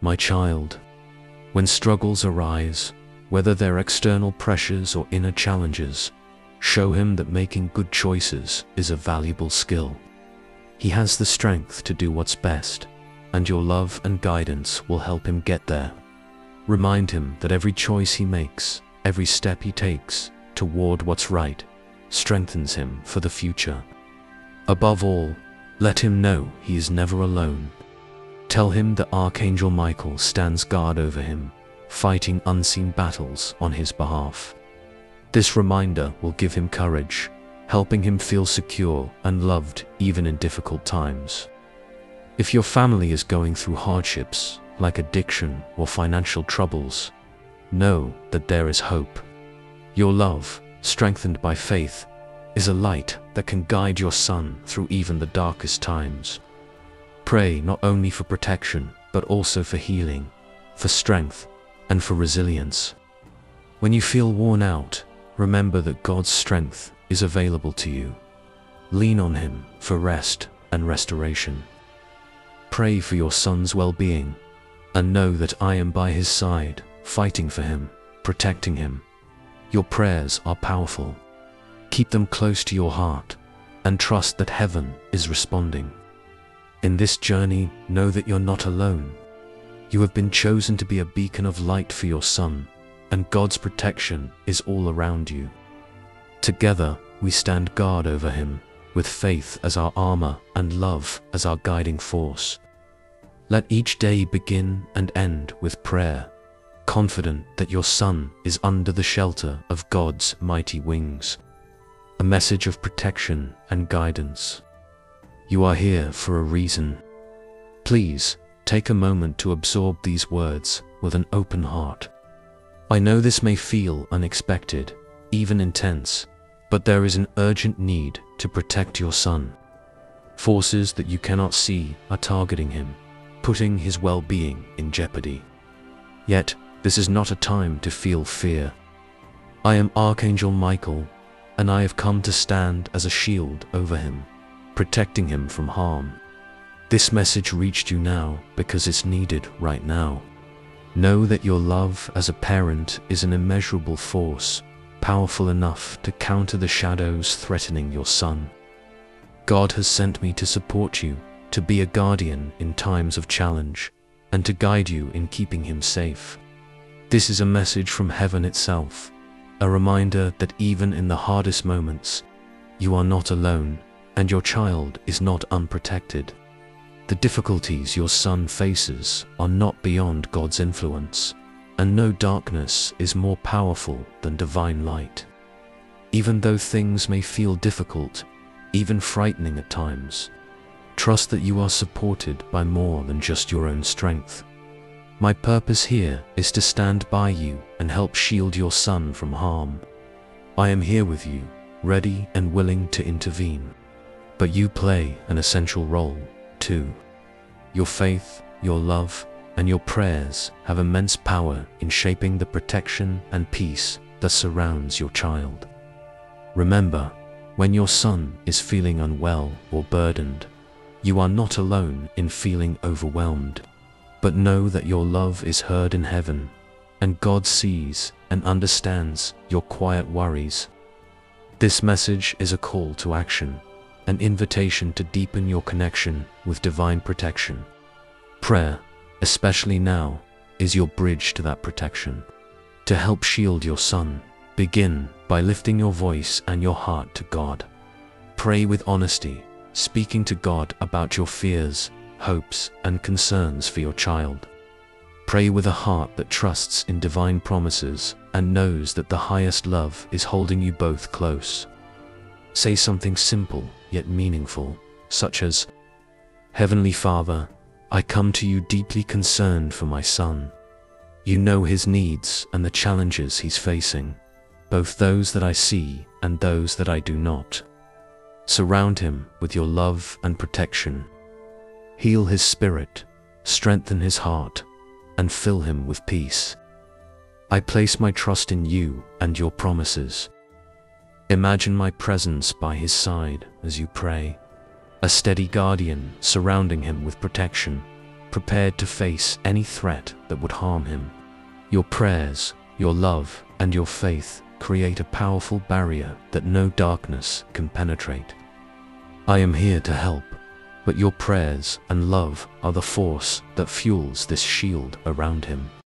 My child, when struggles arise, whether they're external pressures or inner challenges, show him that making good choices is a valuable skill. He has the strength to do what's best, and your love and guidance will help him get there. Remind him that every choice he makes, every step he takes toward what's right, strengthens him for the future. Above all, let him know he is never alone. Tell him that Archangel Michael stands guard over him, fighting unseen battles on his behalf. This reminder will give him courage, helping him feel secure and loved even in difficult times. If your family is going through hardships, like addiction or financial troubles, know that there is hope. Your love, strengthened by faith, is a light that can guide your son through even the darkest times. Pray not only for protection, but also for healing, for strength, and for resilience. When you feel worn out, remember that God's strength is available to you. Lean on Him for rest and restoration. Pray for your son's well-being, and know that I am by his side, fighting for him, protecting him. Your prayers are powerful. Keep them close to your heart, and trust that heaven is responding. In this journey, know that you're not alone. You have been chosen to be a beacon of light for your son, and God's protection is all around you. Together, we stand guard over him, with faith as our armor and love as our guiding force. Let each day begin and end with prayer, confident that your son is under the shelter of God's mighty wings. A message of protection and guidance. You are here for a reason. Please, take a moment to absorb these words with an open heart. I know this may feel unexpected, even intense, but there is an urgent need to protect your son. Forces that you cannot see are targeting him, putting his well-being in jeopardy. Yet, this is not a time to feel fear. I am Archangel Michael, and I have come to stand as a shield over him, protecting him from harm. This message reached you now because it's needed right now. Know that your love as a parent is an immeasurable force, powerful enough to counter the shadows threatening your son. God has sent me to support you, to be a guardian in times of challenge, and to guide you in keeping him safe. This is a message from heaven itself, a reminder that even in the hardest moments, you are not alone, and your child is not unprotected. The difficulties your son faces are not beyond God's influence, and no darkness is more powerful than divine light. Even though things may feel difficult, even frightening at times, trust that you are supported by more than just your own strength. My purpose here is to stand by you and help shield your son from harm. I am here with you, ready and willing to intervene. But you play an essential role, too. Your faith, your love, and your prayers have immense power in shaping the protection and peace that surrounds your child. Remember, when your son is feeling unwell or burdened, you are not alone in feeling overwhelmed. But know that your love is heard in heaven, and God sees and understands your quiet worries. This message is a call to action, an invitation to deepen your connection with divine protection. Prayer, especially now, is your bridge to that protection. To help shield your son, begin by lifting your voice and your heart to God. Pray with honesty, speaking to God about your fears, hopes, and concerns for your child. Pray with a heart that trusts in divine promises and knows that the highest love is holding you both close. Say something simple yet meaningful, such as, Heavenly Father, I come to you deeply concerned for my son. You know his needs and the challenges he's facing, both those that I see and those that I do not. Surround him with your love and protection. Heal his spirit, strengthen his heart, and fill him with peace. I place my trust in you and your promises. Imagine my presence by his side as you pray, a steady guardian surrounding him with protection, prepared to face any threat that would harm him. Your prayers, your love, and your faith create a powerful barrier that no darkness can penetrate. I am here to help, but your prayers and love are the force that fuels this shield around him.